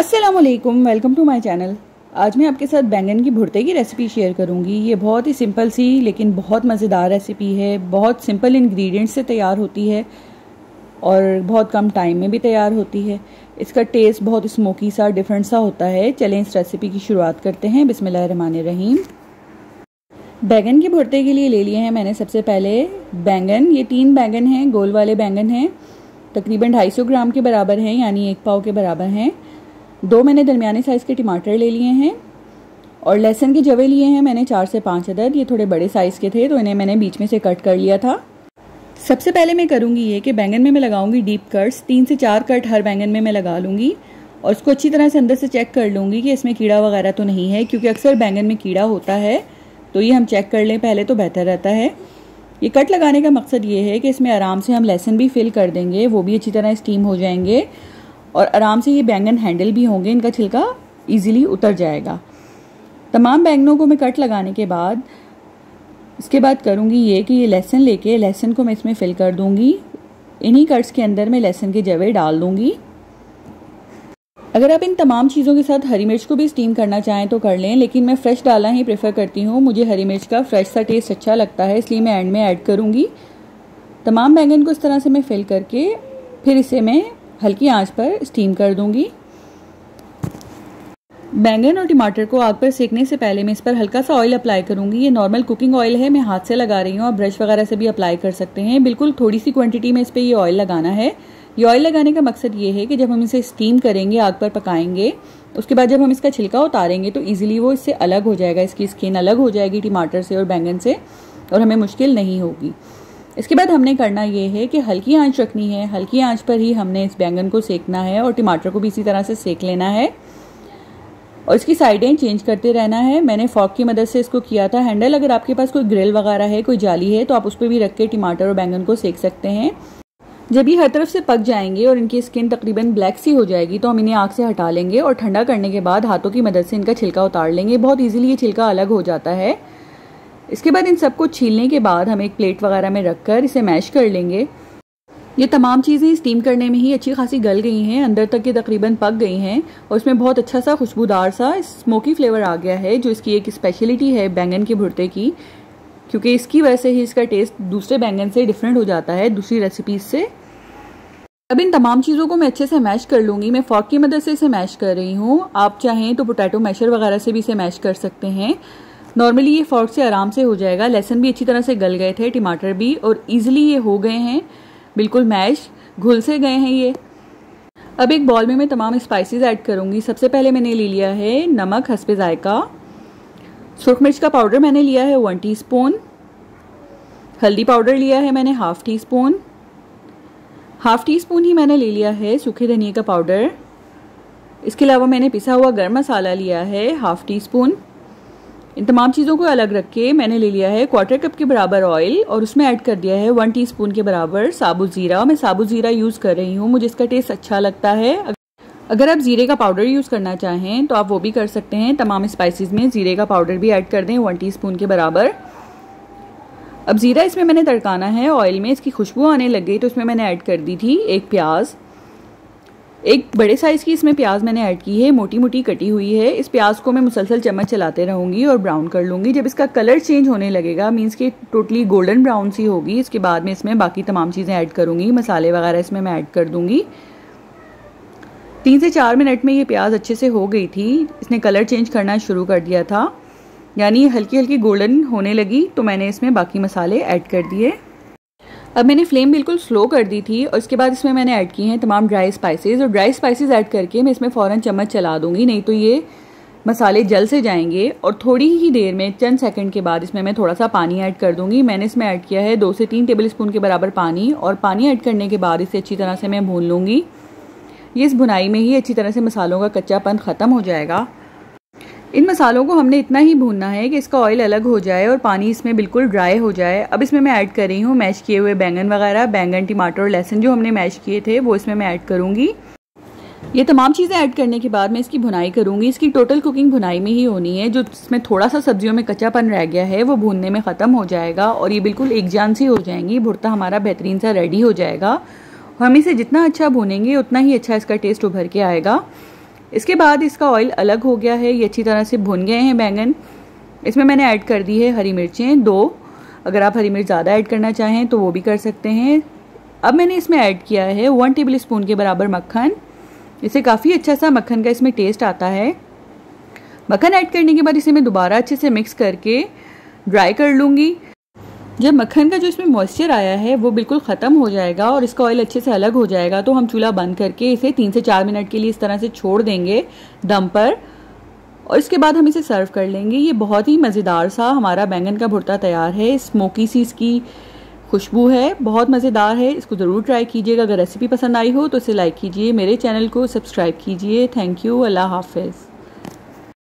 अस्सलामुअलैकुम, welcome to my channel. आज मैं आपके साथ बैंगन की भुर्ते की रेसिपी शेयर करूंगी। ये बहुत ही सिंपल सी लेकिन बहुत मज़ेदार रेसिपी है। बहुत सिंपल इंग्रेडिएंट्स से तैयार होती है और बहुत कम टाइम में भी तैयार होती है। इसका टेस्ट बहुत स्मोकी सा डिफरेंट सा होता है। चलें इस रेसिपी की शुरुआत करते हैं। बिस्मिल्लाहिर्रहमानिर्रहीम। बैंगन के भुर्ते के लिए ले लिए हैं मैंने सबसे पहले बैंगन। ये 3 बैंगन हैं, गोल वाले बैंगन हैं, तकरीबन 250 ग्राम के बराबर हैं, यानी 1 पाव के बराबर हैं। 2 मैंने दरमियाने साइज़ के टमाटर ले लिए हैं और लहसुन के जवे लिए हैं मैंने 4 से 5 अदद। ये थोड़े बड़े साइज़ के थे तो इन्हें मैंने बीच में से कट कर लिया था। सबसे पहले मैं करूँगी ये कि बैंगन में मैं लगाऊंगी डीप कट्स। 3 से 4 कट हर बैंगन में मैं लगा लूँगी और उसको अच्छी तरह से अंदर से चेक कर लूँगी कि इसमें कीड़ा वगैरह तो नहीं है, क्योंकि अक्सर बैंगन में कीड़ा होता है, तो ये हम चेक कर लें पहले तो बेहतर रहता है। ये कट लगाने का मकसद ये है कि इसमें आराम से हम लहसुन भी फिल कर देंगे, वो भी अच्छी तरह स्टीम हो जाएंगे और आराम से ये बैंगन हैंडल भी होंगे, इनका छिलका इजीली उतर जाएगा। तमाम बैंगनों को मैं कट लगाने के बाद इसके बाद करूँगी ये कि ये लहसुन लेके लहसुन को मैं इसमें फिल कर दूँगी। इन्हीं कट्स के अंदर मैं लहसुन के जवे डाल दूँगी। अगर आप इन तमाम चीज़ों के साथ हरी मिर्च को भी स्टीम करना चाहें तो कर लें, लेकिन मैं फ्रेश डालना ही प्रेफर करती हूँ। मुझे हरी मिर्च का फ्रेश सा टेस्ट अच्छा लगता है, इसलिए मैं एंड में ऐड करूँगी। तमाम बैंगन को इस तरह से मैं फिल करके फिर इसे मैं हल्की आंच पर स्टीम कर दूंगी। बैंगन और टमाटर को आग पर सेकने से पहले मैं इस पर हल्का सा ऑयल अप्लाई करूंगी। ये नॉर्मल कुकिंग ऑयल है, मैं हाथ से लगा रही हूँ, आप ब्रश वगैरह से भी अप्लाई कर सकते हैं। बिल्कुल थोड़ी सी क्वांटिटी में इस पर ये ऑयल लगाना है। ये ऑयल लगाने का मकसद ये है कि जब हम इसे स्टीम करेंगे, आग पर पकाएंगे, उसके बाद जब हम इसका छिलका उतारेंगे तो ईजिली वो इससे अलग हो जाएगा, इसकी स्किन अलग हो जाएगी टमाटर से और बैंगन से, और हमें मुश्किल नहीं होगी। इसके बाद हमने करना ये है कि हल्की आंच रखनी है। हल्की आंच पर ही हमने इस बैंगन को सेकना है और टमाटर को भी इसी तरह से सेक लेना है और इसकी साइडें चेंज करते रहना है। मैंने फॉर्क की मदद से इसको किया था हैंडल। अगर आपके पास कोई ग्रिल वगैरह है, कोई जाली है, तो आप उस पर भी रख के टमाटर और बैंगन को सेक सकते हैं। जब ये हर तरफ से पक जाएंगे और इनकी स्किन तकरीबन ब्लैक सी हो जाएगी तो हम इन्हें आग से हटा लेंगे और ठंडा करने के बाद हाथों की मदद से इनका छिलका उतार लेंगे। बहुत ईजिली ये छिलका अलग हो जाता है। इसके बाद इन सबको छीलने के बाद हम एक प्लेट वगैरह में रखकर इसे मैश कर लेंगे। ये तमाम चीज़ें स्टीम करने में ही अच्छी खासी गल गई हैं, अंदर तक ये तकरीबन पक गई हैं और इसमें बहुत अच्छा सा खुशबूदार सा स्मोकी फ्लेवर आ गया है, जो इसकी एक स्पेशलिटी है बैंगन के भुर्ते की, क्योंकि इसकी वजह से ही इसका टेस्ट दूसरे बैंगन से डिफरेंट हो जाता है, दूसरी रेसिपीज से। अब इन तमाम चीज़ों को मैं अच्छे से मैश कर लूँगी। मैं फॉर्क की मदद से इसे मैश कर रही हूँ, आप चाहें तो पोटैटो मैशर वगैरह से भी इसे मैश कर सकते हैं। नॉर्मली ये फॉर्क से आराम से हो जाएगा। लहसुन भी अच्छी तरह से गल गए थे, टमाटर भी, और इजीली ये हो गए हैं बिल्कुल मैश, घुल से गए हैं ये। अब एक बॉल में मैं तमाम स्पाइसेस ऐड करूँगी। सबसे पहले मैंने ले लिया है नमक हस्बे जायका, सुरख मिर्च का पाउडर मैंने लिया है 1 टीस्पून, हल्दी पाउडर लिया है मैंने 1/2 टीस्पून, 1/2 टीस्पून ही मैंने ले लिया है सूखे धनिया का पाउडर। इसके अलावा मैंने पिसा हुआ गर्म मसाला लिया है 1/2 टीस्पून। इन तमाम चीज़ों को अलग रख के मैंने ले लिया है 1/4 कप के बराबर ऑयल और उसमें ऐड कर दिया है 1 टीस्पून के बराबर साबुत ज़ीरा। मैं साबुत ज़ीरा यूज़ कर रही हूँ, मुझे इसका टेस्ट अच्छा लगता है। अगर आप ज़ीरे का पाउडर यूज़ करना चाहें तो आप वो भी कर सकते हैं। तमाम स्पाइसेस में ज़ीरे का पाउडर भी ऐड कर दें 1 टीस्पून के बराबर। अब ज़ीरा इसमें मैंने तड़काना है ऑयल में, इसकी खुशबू आने लग गई तो इसमें मैंने ऐड कर दी थी 1 प्याज़। एक बड़े साइज़ की इसमें प्याज मैंने ऐड की है, मोटी मोटी कटी हुई है। इस प्याज को मैं मुसलसल चम्मच चलाते रहूँगी और ब्राउन कर लूँगी। जब इसका कलर चेंज होने लगेगा, मींस कि टोटली गोल्डन ब्राउन सी होगी, इसके बाद में इसमें बाकी तमाम चीज़ें ऐड करूँगी। मसाले वगैरह इसमें मैं ऐड कर दूँगी। 3 से 4 मिनट में ये प्याज अच्छे से हो गई थी, इसने कलर चेंज करना शुरू कर दिया था, यानी हल्की हल्की गोल्डन होने लगी, तो मैंने इसमें बाकी मसाले ऐड कर दिए। अब मैंने फ्लेम बिल्कुल स्लो कर दी थी और इसके बाद इसमें मैंने ऐड की हैं तमाम ड्राई स्पाइसेस, और ड्राई स्पाइसेस ऐड करके मैं इसमें फ़ौरन चम्मच चला दूंगी, नहीं तो ये मसाले जल से जाएंगे। और थोड़ी ही देर में, चंद सेकंड के बाद, इसमें मैं थोड़ा सा पानी ऐड कर दूंगी। मैंने इसमें ऐड किया है 2 से 3 टेबल स्पून के बराबर पानी, और पानी ऐड करने के बाद इसे अच्छी तरह से मैं भून लूँगी। ये इस भुनाई में ही अच्छी तरह से मसालों का कच्चापन ख़त्म हो जाएगा। इन मसालों को हमने इतना ही भूनना है कि इसका ऑयल अलग हो जाए और पानी इसमें बिल्कुल ड्राई हो जाए। अब इसमें मैं ऐड कर रही हूँ मैश किए हुए बैंगन वगैरह, बैंगन, टमाटर और लहसुन जो हमने मैश किए थे वो इसमें मैं ऐड करूँगी। ये तमाम चीज़ें ऐड करने के बाद मैं इसकी भुनाई करूँगी। इसकी टोटल कुकिंग भुनाई में ही होनी है। जो इसमें थोड़ा सा सब्जियों में कच्चापन रह गया है वो भूनने में ख़त्म हो जाएगा और ये बिल्कुल एक जान सी हो जाएंगी। भुर्ता हमारा बेहतरीन सा रेडी हो जाएगा। हम इसे जितना अच्छा भूनेंगे उतना ही अच्छा इसका टेस्ट उभर के आएगा। इसके बाद इसका ऑयल अलग हो गया है, ये अच्छी तरह से भुन गए हैं बैंगन। इसमें मैंने ऐड कर दी है हरी मिर्चें 2, अगर आप हरी मिर्च ज़्यादा ऐड करना चाहें तो वो भी कर सकते हैं। अब मैंने इसमें ऐड किया है 1 टेबलस्पून के बराबर मक्खन। इससे काफ़ी अच्छा सा मक्खन का इसमें टेस्ट आता है। मक्खन ऐड करने के बाद इसे मैं दोबारा अच्छे से मिक्स करके ड्राई कर लूँगी। जब मक्खन का जो इसमें मॉइस्चर आया है वो बिल्कुल ख़त्म हो जाएगा और इसका ऑयल अच्छे से अलग हो जाएगा तो हम चूल्हा बंद करके इसे 3 से 4 मिनट के लिए इस तरह से छोड़ देंगे दम पर, और इसके बाद हम इसे सर्व कर लेंगे। ये बहुत ही मज़ेदार सा हमारा बैंगन का भुर्ता तैयार है। स्मोकी सी इसकी खुशबू है, बहुत मज़ेदार है, इसको ज़रूर ट्राई कीजिएगा। अगर रेसिपी पसंद आई हो तो इसे लाइक कीजिए, मेरे चैनल को सब्सक्राइब कीजिए। थैंक यू, अल्लाह हाफिज़।